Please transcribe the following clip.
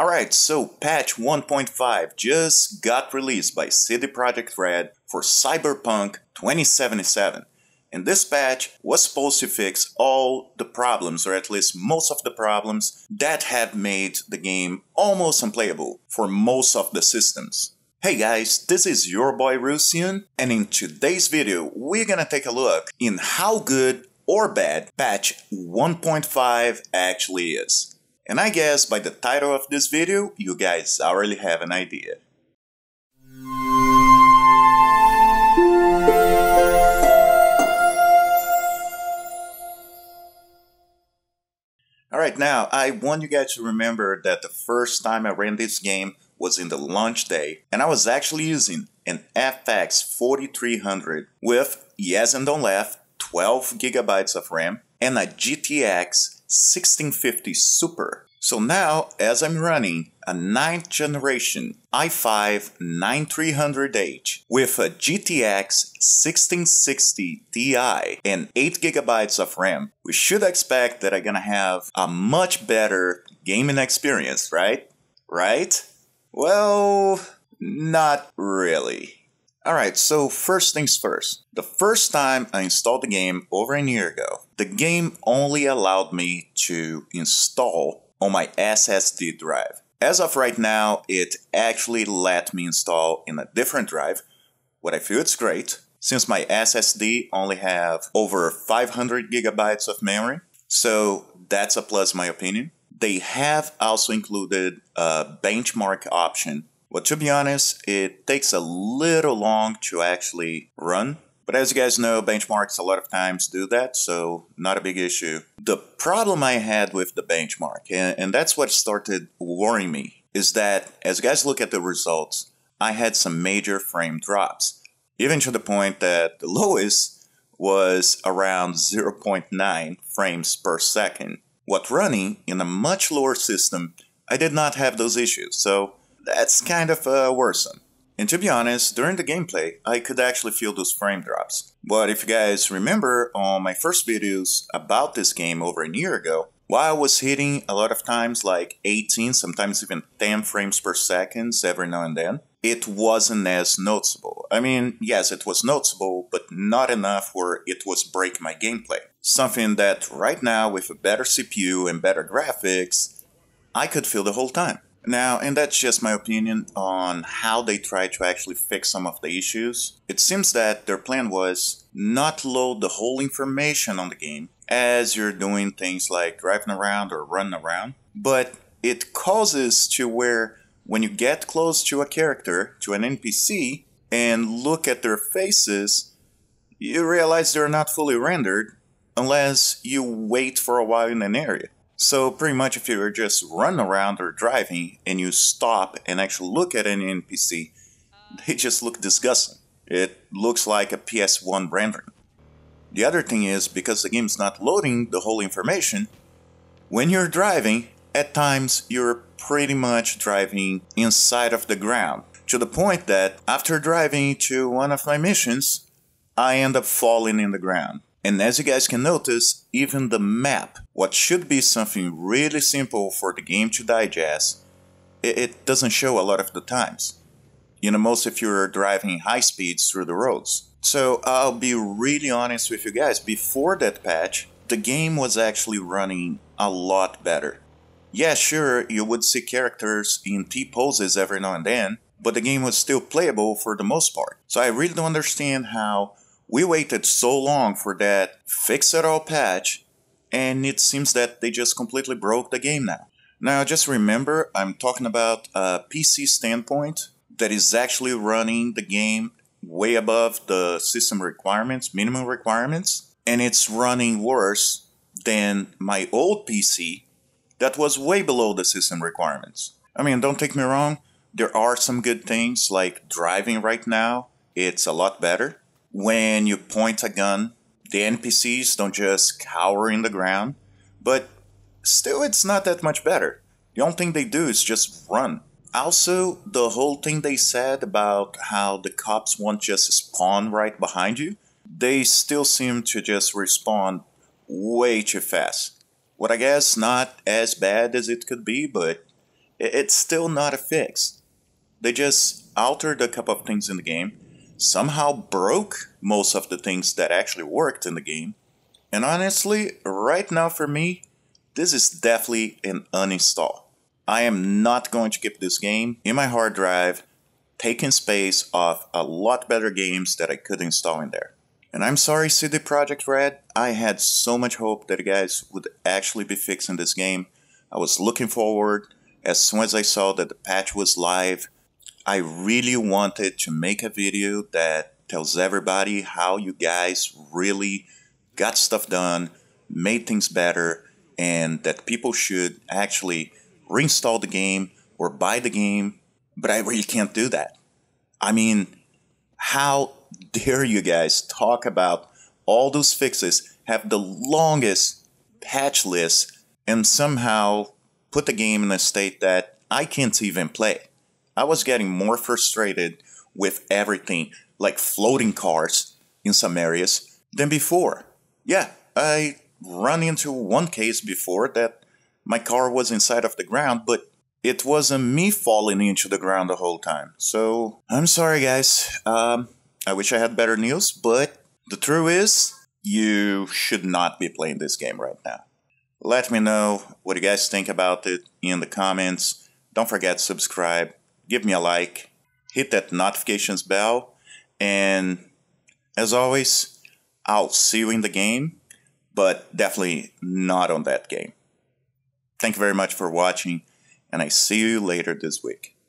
Alright, so patch 1.5 just got released by CD Projekt Red for Cyberpunk 2077. And this patch was supposed to fix all the problems, or at least most of the problems, that had made the game almost unplayable for most of the systems. Hey guys, this is your boy Rusian, and in today's video we're gonna take a look in how good or bad patch 1.5 actually is. And I guess by the title of this video, you guys already have an idea. Alright, now I want you guys to remember that the first time I ran this game was in the launch day, and I was actually using an FX4300 with, yes and don't laugh, 12 GB of RAM and a GTX 1650 Super. So now, as I'm running a 9th generation i5-9300H with a GTX 1660 Ti and 8 GB of RAM, we should expect that I'm gonna have a much better gaming experience, right? Right? Well, not really. Alright, so first things first. The first time I installed the game over a year ago, the game only allowed me to install on my SSD drive. As of right now, it actually let me install in a different drive, what I feel it's great, since my SSD only have over 500 GB of memory, so that's a plus in my opinion. They have also included a benchmark option. But to be honest, it takes a little long to actually run. But as you guys know, benchmarks a lot of times do that, so not a big issue. The problem I had with the benchmark, and that's what started worrying me, is that as you guys look at the results, I had some major frame drops. Even to the point that the lowest was around 0.9 frames per second. What running in a much lower system, I did not have those issues, so that's kind of worrisome. And to be honest, during the gameplay, I could actually feel those frame drops. But if you guys remember on my first videos about this game over a year ago, while I was hitting a lot of times like 18, sometimes even 10 frames per second every now and then, it wasn't as noticeable. I mean, yes, it was noticeable, but not enough where it was breaking my gameplay. Something that right now, with a better CPU and better graphics, I could feel the whole time. Now, and that's just my opinion on how they try to actually fix some of the issues. It seems that their plan was not load the whole information on the game as you're doing things like driving around or running around, but it causes to where when you get close to a character, to an NPC, and look at their faces, you realize they're not fully rendered unless you wait for a while in an area. So pretty much if you're just running around or driving and you stop and actually look at an NPC, they just look disgusting. It looks like a PS1 rendering. The other thing is, because the game's not loading the whole information, when you're driving, at times you're pretty much driving inside of the ground. To the point that after driving to one of my missions, I end up falling in the ground. And as you guys can notice, even the map, what should be something really simple for the game to digest, it doesn't show a lot of the times. You know, most if you're driving high speeds through the roads. So I'll be really honest with you guys, before that patch, the game was actually running a lot better. Yeah, sure, you would see characters in T-poses every now and then, but the game was still playable for the most part. So I really don't understand how we waited so long for that fix-it-all patch, and it seems that they just completely broke the game now. Now, just remember, I'm talking about a PC standpoint that is actually running the game way above the system requirements, minimum requirements, and it's running worse than my old PC that was way below the system requirements. I mean, don't take me wrong, there are some good things, like driving right now, it's a lot better. When you point a gun, the NPCs don't just cower in the ground, but still it's not that much better. The only thing they do is just run. Also, the whole thing they said about how the cops won't just spawn right behind you, they still seem to just respawn way too fast. What I guess not as bad as it could be, but It's still not a fix. They just altered a couple of things in the game, somehow broke most of the things that actually worked in the game, and honestly, right now for me, this is definitely an uninstall. I am not going to keep this game in my hard drive, taking space off a lot better games that I could install in there. And I'm sorry, CD Projekt Red, I had so much hope that you guys would actually be fixing this game. I was looking forward. As soon as I saw that the patch was live, I really wanted to make a video that tells everybody how you guys really got stuff done, made things better, and that people should actually reinstall the game or buy the game, but I really can't do that. I mean, how dare you guys talk about all those fixes, have the longest patch list, and somehow put the game in a state that I can't even play. I was getting more frustrated with everything, like floating cars in some areas, than before. Yeah, I ran into one case before that my car was inside of the ground, but it wasn't me falling into the ground the whole time. So, I'm sorry guys, I wish I had better news, but the truth is, you should not be playing this game right now. Let me know what you guys think about it in the comments. Don't forget to subscribe. Give me a like, hit that notifications bell, and as always, I'll see you in the game, but definitely not on that game. Thank you very much for watching, and I see you later this week.